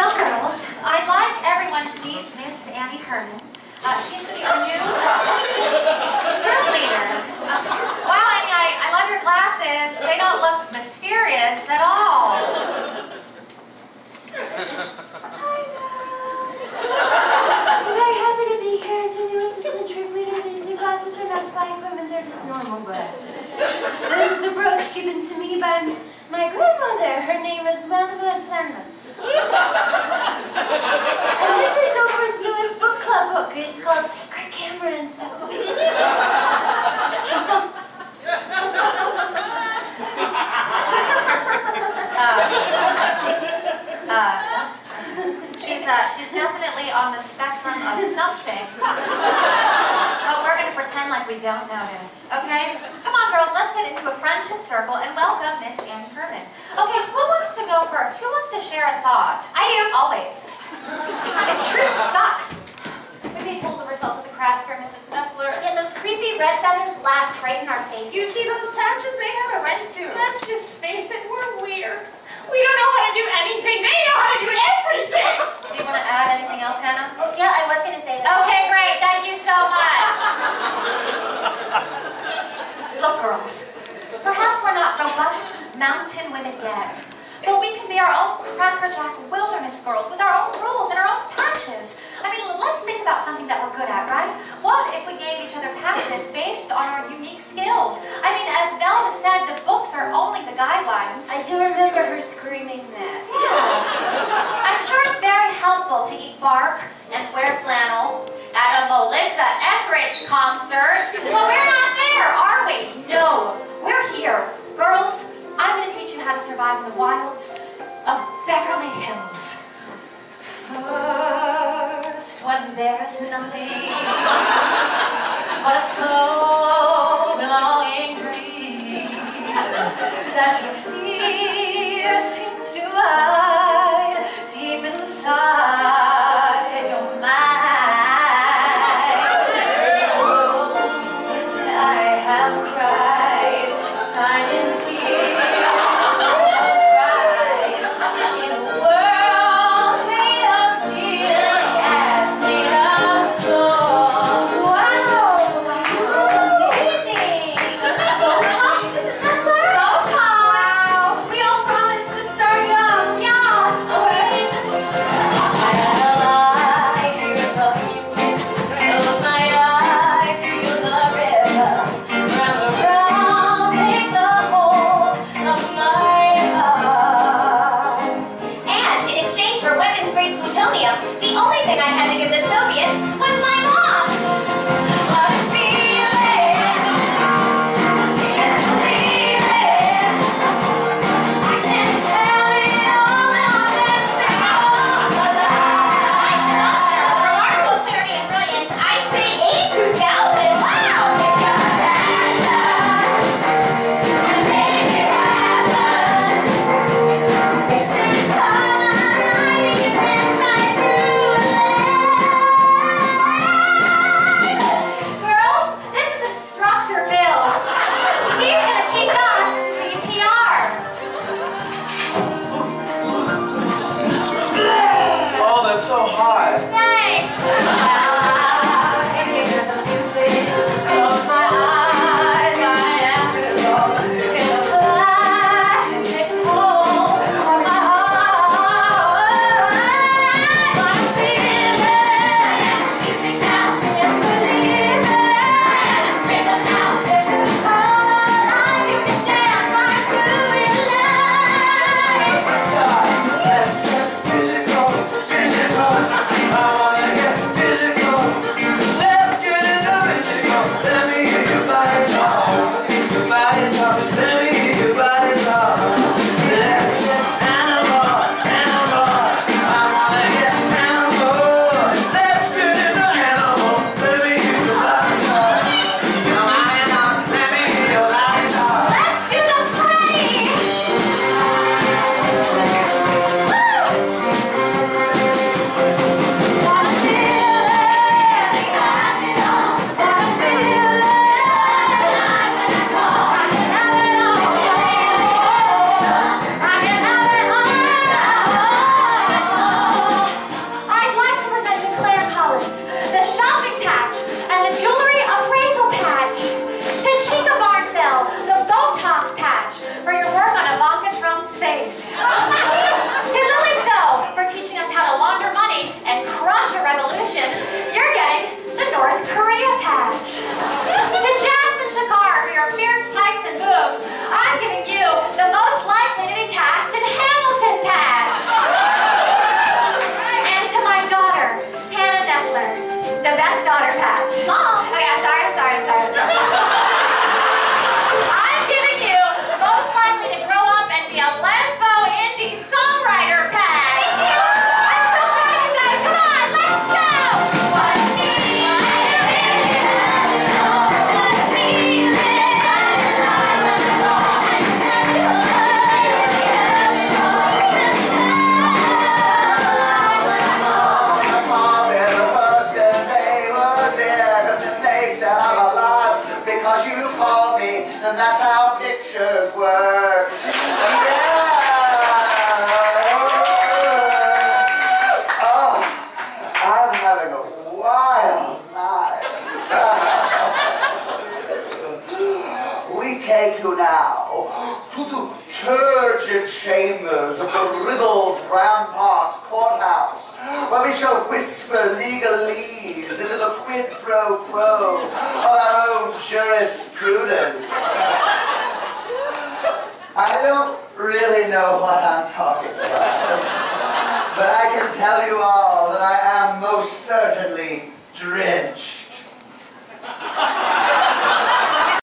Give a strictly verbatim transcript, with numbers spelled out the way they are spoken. Well, girls, I'd like everyone to meet Miss Annie Herman. Uh, she's going to be our new group leader. Um, wow, Annie, I, I love your glasses. They don't look mysterious at all. Hi, girls. I'm very happy to be here as your new assistant troop leader. These new glasses are not spying women, they're just normal glasses. This is a brooch given to me by my grandmother. Her name was Manuel Flanman. And this is Oprah's newest book club book. It's called Secret Camera and so. uh, uh, she's uh, she's definitely on the spectrum of something. But we're gonna pretend like we don't notice. Okay? Come on, girls. Let's get into a friendship circle and welcome Miss Ann Kerman. Okay. To go first. Who wants to share a thought? I do, always. This truth sucks. We made fools of ourselves with the crass for Missus Duffler. And those creepy red feathers laughed right in our faces. You see those patches? They had a red too. Let's just face it, we're weird. We don't know how to do anything. They know how to do everything. Do you want to add anything else, Hannah? Oh, yeah, I was going to say that. Okay, great. Thank you so much. Look, girls. Perhaps we're not robust mountain women yet. But we can be our own crackerjack wilderness girls with our own rules and our own patches. I mean, let's think about something that we're good at, right? What if we gave each other patches based on our unique skills? I mean, as Velma said, the books are only the guidelines. I do remember her screaming that. Yeah. I'm sure it's very helpful to eat bark and wear flannel at a Melissa Etheridge concert. But we're not there, are we? No, we're here. Girls, I'm going to teach you how to survive in the wilds of Beverly Hills. First, when there's nothing but a slow, belonging dream that your fear seems to hide deep inside your mind. Oh, I have cried silent tears. turgid chambers of the riddled Brown Park courthouse, where we shall whisper legalese into the quid pro quo of our own jurisprudence. I don't really know what I'm talking about, but I can tell you all that I am most certainly drenched.